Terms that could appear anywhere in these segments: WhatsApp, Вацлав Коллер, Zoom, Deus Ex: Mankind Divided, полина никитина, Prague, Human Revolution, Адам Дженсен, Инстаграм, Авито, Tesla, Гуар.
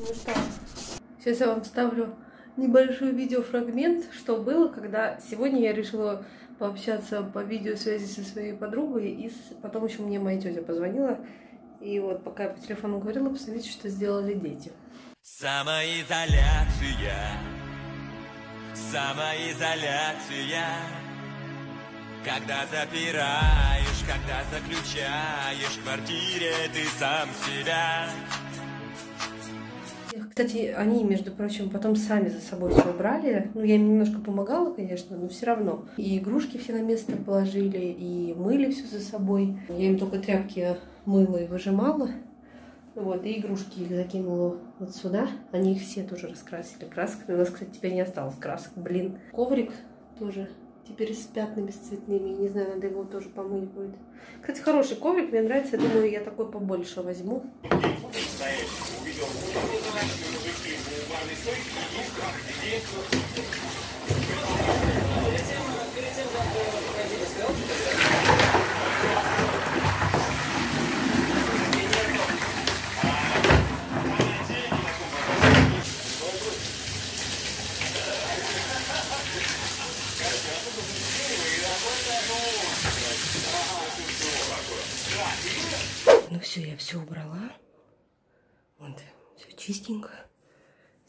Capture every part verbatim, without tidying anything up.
Ну что, сейчас я вам вставлю небольшой видеофрагмент, что было, когда сегодня я решила пообщаться по видеосвязи со своей подругой, и потом еще мне моя тетя позвонила, и вот пока я по телефону говорила, посмотрите, что сделали дети. Самоизоляция, самоизоляция, когда запираешь, когда заключаешь в квартире ты сам себя. Кстати, они, между прочим, потом сами за собой все убрали. Ну, я им немножко помогала, конечно, но все равно. И игрушки все на место положили, и мыли все за собой. Я им только тряпки мыла и выжимала. Вот, и игрушки их закинула вот сюда. Они их все тоже раскрасили красками. У нас, кстати, теперь не осталось красок, блин. Коврик тоже теперь с пятнами, с цветными. Не знаю, надо его тоже помыть будет. Кстати, хороший коврик, мне нравится. Я думаю, я такой побольше возьму. Ну все, я все убрала. Вот, все чистенько.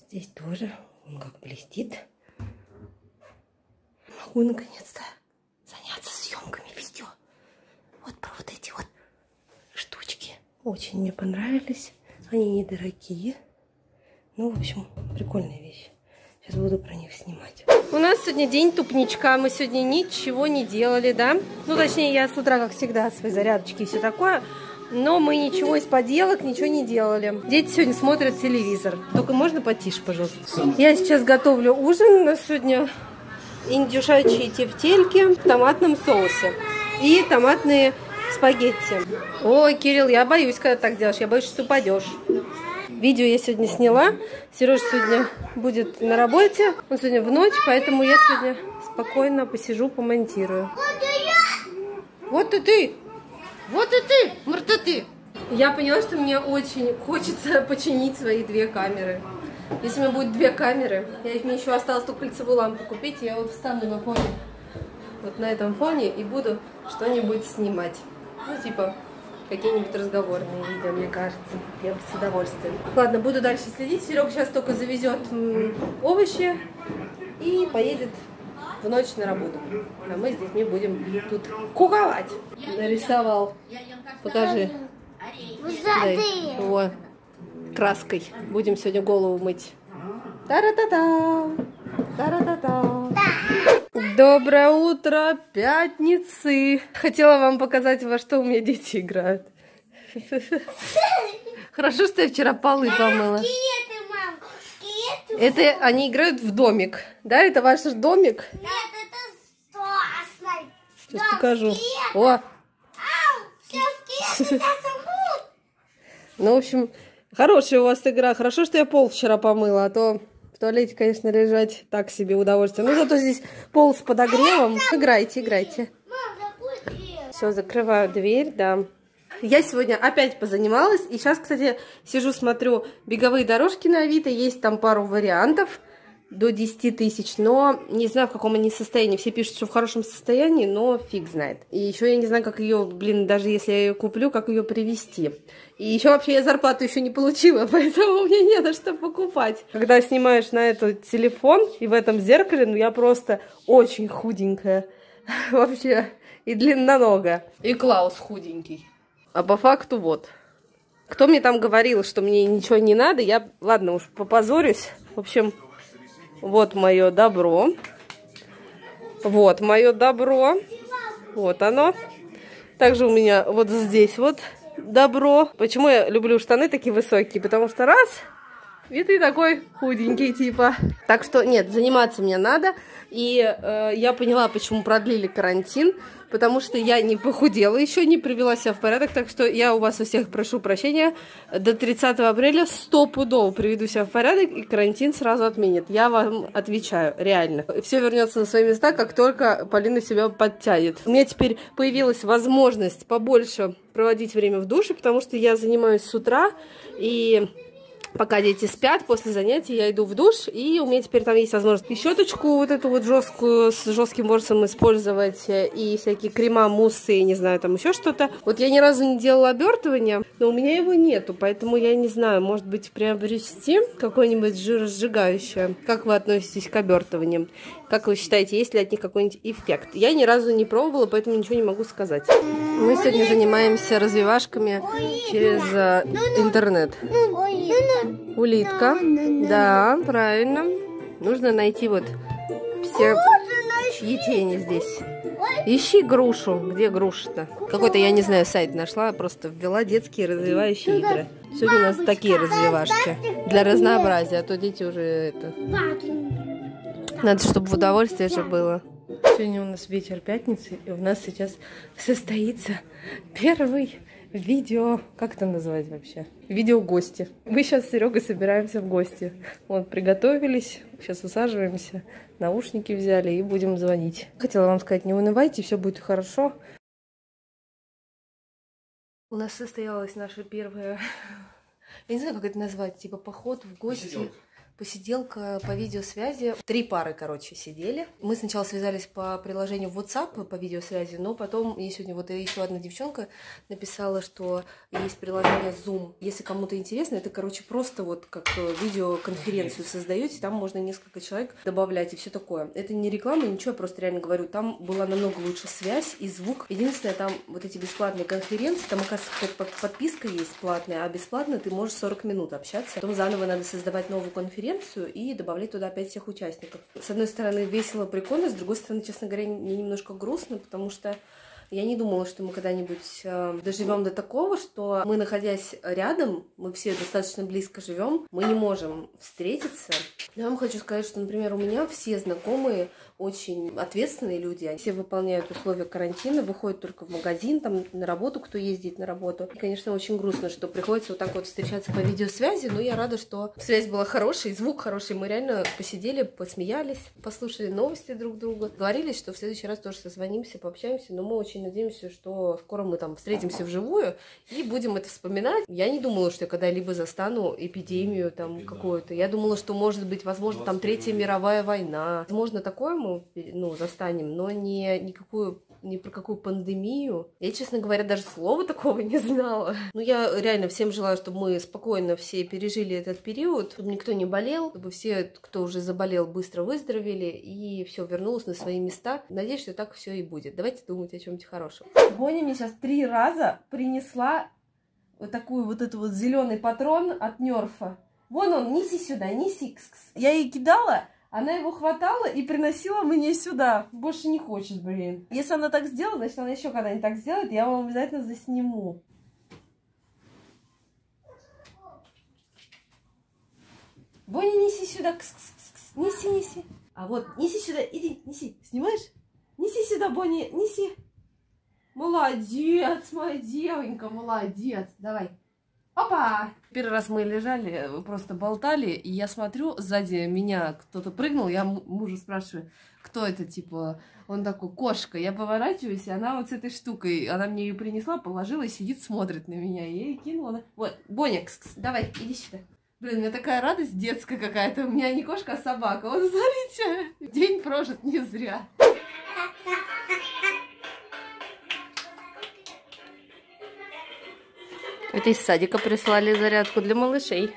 Здесь тоже. Он как блестит. Могу наконец-то заняться съемками видео. Вот про вот эти вот штучки. Очень мне понравились. Они недорогие. Ну, в общем, прикольная вещь. Сейчас буду про них снимать. У нас сегодня день тупничка. Мы сегодня ничего не делали, да? Ну, точнее, я с утра, как всегда, свои зарядочки и все такое. Но мы ничего из поделок, ничего не делали. Дети сегодня смотрят телевизор. Только можно потише, пожалуйста? Я сейчас готовлю ужин. У нас сегодня индюшачьи тефтельки в томатном соусе. И томатные спагетти. Ой, Кирилл, я боюсь, когда так делаешь. Я боюсь, что ты упадешь. Видео я сегодня сняла. Сережа сегодня будет на работе. Он сегодня в ночь, поэтому я сегодня спокойно посижу, помонтирую. Вот и ты! Вот и ты, Марта, ты! Я поняла, что мне очень хочется починить свои две камеры. Если у меня будет две камеры, я, мне еще осталось только кольцевую лампу купить, я вот встану на фоне, вот на этом фоне, и буду что-нибудь снимать. Ну, типа, какие-нибудь разговорные видео, мне кажется. Я бы с удовольствием. Ладно, буду дальше следить. Серега сейчас только завезет овощи и поедет в ночь на работу. А мы с детьми будем тут куковать. Нарисовал. Покажи. Вот. Краской. Будем сегодня голову мыть. Та-ра-та-та. Та-ра-та-та. Доброе утро, пятницы. Хотела вам показать, во что у меня дети играют. Хорошо, что я вчера полы помыла. Это они играют в домик. Да, это ваш домик? Нет, это страшно. Сейчас да, покажу. Скелеты. О! Ау, все скелеты засомут. Ну, в общем, хорошая у вас игра. Хорошо, что я пол вчера помыла, а то в туалете, конечно, лежать так себе удовольствие. Ну, зато здесь пол с подогревом. Играйте, играйте. Все, закрываю дверь, да. Я сегодня опять позанималась, и сейчас, кстати, сижу, смотрю беговые дорожки на Авито, есть там пару вариантов до десяти тысяч, но не знаю, в каком они состоянии, все пишут, что в хорошем состоянии, но фиг знает. И еще я не знаю, как ее, блин, даже если я ее куплю, как ее привезти. И еще вообще я зарплату еще не получила, поэтому мне не на что покупать. Когда снимаешь на этот телефон и в этом зеркале, ну я просто очень худенькая вообще и длинноногая. И Клаус худенький. А по факту вот. Кто мне там говорил, что мне ничего не надо, я, ладно, уж попозорюсь. В общем, вот мое добро. Вот мое добро. Вот оно. Также у меня вот здесь вот добро. Почему я люблю штаны такие высокие? Потому что раз, и ты такой худенький типа. Так что нет, заниматься мне надо. И э, я поняла, почему продлили карантин. Потому что я не похудела еще, не привела себя в порядок. Так что я у вас у всех прошу прощения. До тридцатого апреля стопудово приведу себя в порядок. И карантин сразу отменят. Я вам отвечаю, реально. Все вернется на свои места, как только Полина себя подтянет. У меня теперь появилась возможность побольше проводить время в душе. Потому что я занимаюсь с утра. И Пока дети спят, после занятий я иду в душ, и у меня теперь там есть возможность и щеточку вот эту вот жесткую с жестким ворсом использовать, и всякие крема, муссы, не знаю, там еще что-то. Вот я ни разу не делала обертывания, но у меня его нету, поэтому я не знаю, может быть, приобрести какое-нибудь жиросжигающее. Как вы относитесь к обертываниям? Как вы считаете, есть ли от них какой-нибудь эффект? Я ни разу не пробовала, поэтому ничего не могу сказать. Мы сегодня занимаемся развивашками через интернет. Улитка. Да, правильно. Нужно найти вот все, чьи тени здесь. Ищи грушу. Где груша-то? Какой-то, я не знаю, сайт нашла, просто ввела детские развивающие игры. Сегодня у нас такие развивашки. Для разнообразия, а то дети уже это... Надо, чтобы в удовольствие же было. Сегодня у нас вечер пятницы, и у нас сейчас состоится первый... Видео, как это называть вообще? Видео гости. Мы сейчас с Серегой собираемся в гости. Вот, приготовились, сейчас усаживаемся, наушники взяли и будем звонить. Хотела вам сказать, не унывайте, все будет хорошо. У нас состоялось наше первое, я не знаю, как это назвать, типа поход в гости. Посиделка по видеосвязи. Три пары, короче, сидели. Мы сначала связались по приложению WhatsApp по видеосвязи, но потом, и сегодня вот еще одна девчонка написала, что есть приложение Zoom. Если кому-то интересно, это, короче, просто вот как видеоконференцию создаете, там можно несколько человек добавлять и все такое. Это не реклама, ничего, я просто реально говорю, там была намного лучше связь и звук. Единственное, там вот эти бесплатные конференции, там, оказывается, подписка есть платная, а бесплатно ты можешь сорок минут общаться. Потом заново надо создавать новую конференцию и добавлять туда опять всех участников. С одной стороны, весело, прикольно, с другой стороны, честно говоря, мне немножко грустно, потому что я не думала, что мы когда-нибудь э, доживем до такого, что мы, находясь рядом, мы все достаточно близко живем, мы не можем встретиться. Я вам хочу сказать, что, например, у меня все знакомые очень ответственные люди. Они все выполняют условия карантина, выходят только в магазин, там на работу, кто ездит на работу. И, конечно, очень грустно, что приходится вот так вот встречаться по видеосвязи, но я рада, что связь была хорошая, звук хороший. Мы реально посидели, посмеялись, послушали новости друг друга. Говорили, что в следующий раз тоже созвонимся, пообщаемся, но мы очень надеемся, что скоро мы там встретимся вживую и будем это вспоминать. Я не думала, что я когда-либо застану эпидемию там какую-то. Я думала, что может быть, возможно, там Третья мировая война. Возможно, такое мы ну, застанем, но не, никакую, ни про какую пандемию. Я, честно говоря, даже слова такого не знала. Но я реально всем желаю, чтобы мы спокойно все пережили этот период, чтобы никто не болел, чтобы все, кто уже заболел, быстро выздоровели и все вернулось на свои места. Надеюсь, что так все и будет. Давайте думать о чем-то хорошим. Боня мне сейчас три раза принесла вот такую вот эту вот зеленый патрон от Нерфа. Вон он, неси сюда, неси. Кс-кс. Я ей кидала, она его хватала и приносила мне сюда. Больше не хочет, блин. Если она так сделала, значит она еще когда-нибудь так сделает, я вам обязательно засниму. Боня, неси сюда, кс-кс-кс-кс. Неси, неси. А вот, неси сюда, иди, неси. Снимаешь? Неси сюда, Боня, неси. Молодец, моя девонька, молодец. Давай. Опа! Первый раз мы лежали, просто болтали, и я смотрю, сзади меня кто-то прыгнул, я мужу спрашиваю, кто это, типа, он такой, кошка. Я поворачиваюсь, и она вот с этой штукой, она мне ее принесла, положила, сидит, смотрит на меня, я ей кинула. Вот, Боня, кс-кс, давай, иди сюда. Блин, у меня такая радость детская какая-то, у меня не кошка, а собака. Вот, смотрите, день прожит не зря. Это из садика прислали зарядку для малышей.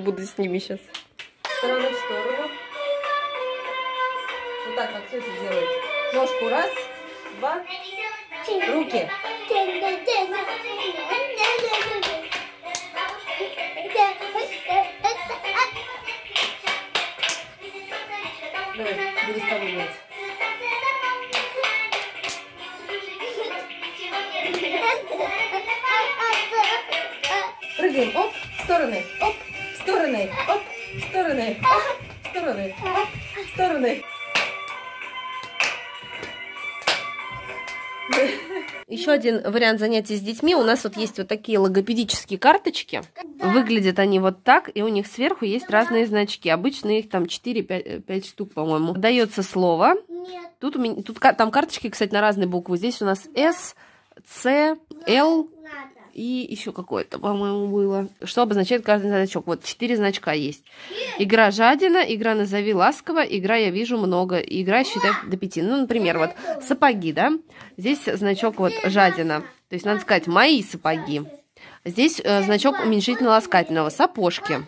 Буду с ними сейчас. Сторону в сторону. Вот так вот все это делает. Ножку раз, два, руки. Давай, буду с тобой играть. Прыгаем, оп, в стороны, оп, в стороны, оп, в стороны, оп, в стороны, оп, в стороны. Еще один вариант занятий с детьми. У нас вот есть вот такие логопедические карточки. Выглядят они вот так, и у них сверху есть разные значки. Обычно их там четыре-пять штук, по-моему. Дается слово. Тут, у меня, тут, там карточки, кстати, на разные буквы. Здесь у нас «С». С, Л и еще какое-то, по-моему, было. Что обозначает каждый значок. Вот четыре значка есть. Игра жадина, игра назови ласково, игра я вижу много, игра считай до пяти. Ну, например, вот сапоги, да? Здесь значок вот жадина. То есть надо сказать мои сапоги. Здесь э, значок уменьшительно-ласкательного, сапожки.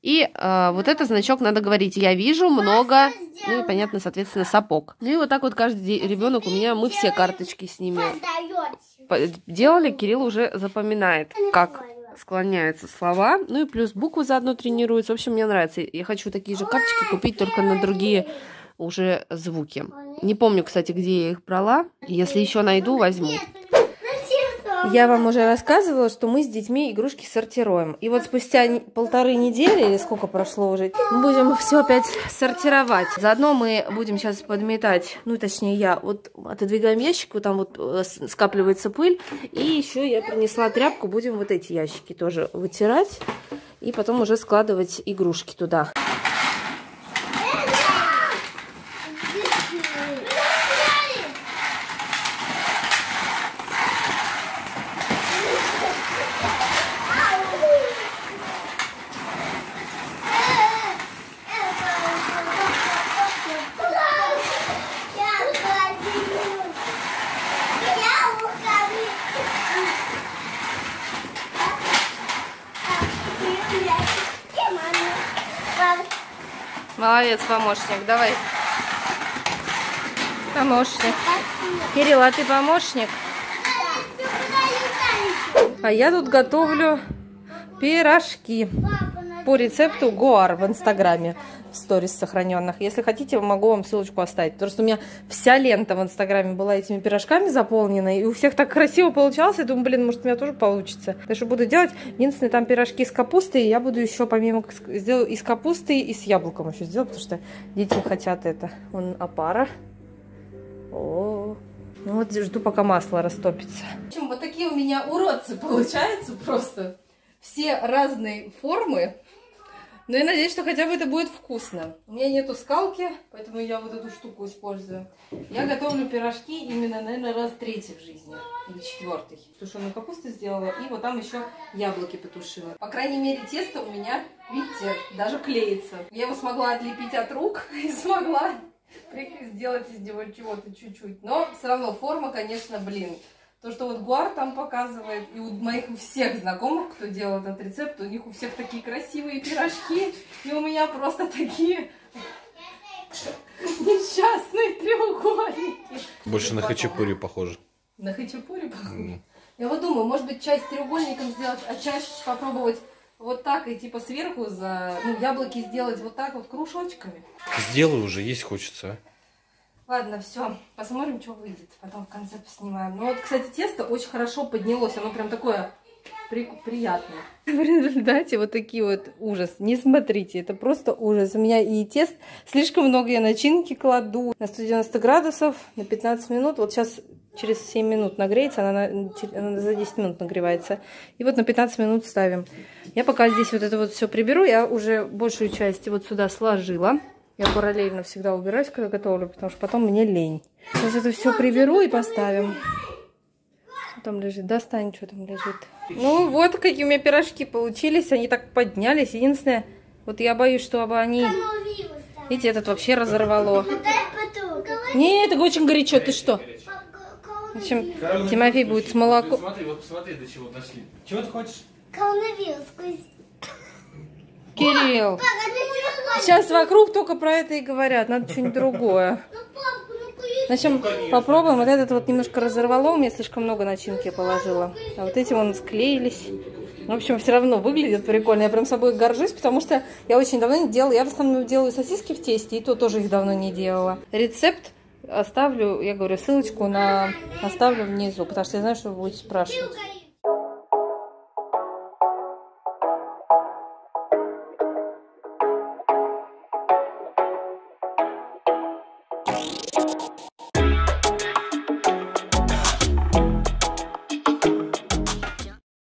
И э, вот этот значок надо говорить, я вижу много, ну и понятно, соответственно, сапог. Ну и вот так вот каждый ребенок у меня, мы все карточки с ними делали. Кирилл уже запоминает, как склоняются слова, ну и плюс буквы заодно тренируются. В общем, мне нравится, я хочу такие же карточки купить, только на другие уже звуки. Не помню, кстати, где я их брала, если еще найду, возьму. Я вам уже рассказывала, что мы с детьми игрушки сортируем. И вот спустя полторы недели, или сколько прошло уже, мы будем все опять сортировать. Заодно мы будем сейчас подметать, ну точнее я, вот отодвигаем ящик, вот там вот скапливается пыль. И еще я принесла тряпку, будем вот эти ящики тоже вытирать. И потом уже складывать игрушки туда. Молодец, помощник, давай. Помощник. Кирилл, а ты помощник? А я тут готовлю пирожки по рецепту Гуар в Инстаграме, в сторис сохраненных. Если хотите, могу вам ссылочку оставить. Потому что у меня вся лента в Инстаграме была этими пирожками заполнена. И у всех так красиво получалось. Я думаю, блин, может у меня тоже получится. Так что буду делать. Единственное, там пирожки с капустой. Я буду еще помимо сделаю и с капустой, и с яблоком еще сделаю. Потому что дети хотят это. Вон опара. О-о-о. Ну вот жду, пока масло растопится. В общем, вот такие у меня уродцы получаются просто. Все разные формы. Но я надеюсь, что хотя бы это будет вкусно. У меня нету скалки, поэтому я вот эту штуку использую. Я готовлю пирожки именно, наверное, раз третий в жизни. Или четвертый. Тушеную капусту сделала. И вот там еще яблоки потушила. По крайней мере, тесто у меня, видите, даже клеится. Я его смогла отлепить от рук и смогла сделать из него чего-то чуть-чуть. Но все равно форма, конечно, блин. То, что вот Гуар там показывает, и у моих у всех знакомых, кто делал этот рецепт, у них у всех такие красивые пирожки, и у меня просто такие несчастные треугольники. Больше на хачапури похоже. На хачапури похоже? Я вот думаю, может быть, часть треугольником сделать, а часть попробовать вот так и типа сверху за ну, яблоки сделать вот так вот кружочками. Сделаю уже, есть хочется. Ладно, все, посмотрим, что выйдет. Потом в конце поснимаем. Ну вот, кстати, тесто очень хорошо поднялось. Оно прям такое при... приятное. В результате вот такие вот ужас. Не смотрите, это просто ужас. У меня и тест. Слишком много я начинки кладу. На сто девяносто градусов, на пятнадцать минут. Вот сейчас через семь минут нагреется. Она, на... она за десять минут нагревается. И вот на пятнадцать минут ставим. Я пока здесь вот это вот все приберу. Я уже большую часть вот сюда сложила. Я параллельно всегда убираюсь, когда готовлю, потому что потом мне лень. Сейчас это все приберу и поставим. Что там лежит? Достань, что там лежит. Ну вот, какие у меня пирожки получились. Они так поднялись. Единственное, вот я боюсь, чтобы они... Видите, этот вообще разорвало. Не, это очень горячо. Ты что? В общем, Тимофей будет с молоком. Смотри, вот посмотри, до чего дошли. Чего ты хочешь? Коронавирус. Кирилл. Сейчас вокруг только про это и говорят. Надо что-нибудь другое. Начнем, попробуем. Вот этот вот немножко разорвало. У меня слишком много начинки положила. А вот эти вон склеились. В общем, все равно выглядит прикольно. Я прям собой горжусь, потому что я очень давно не делала. Я в основном делаю сосиски в тесте, и то тоже их давно не делала. Рецепт оставлю, я говорю, ссылочку на оставлю внизу, потому что я знаю, что вы будете спрашивать.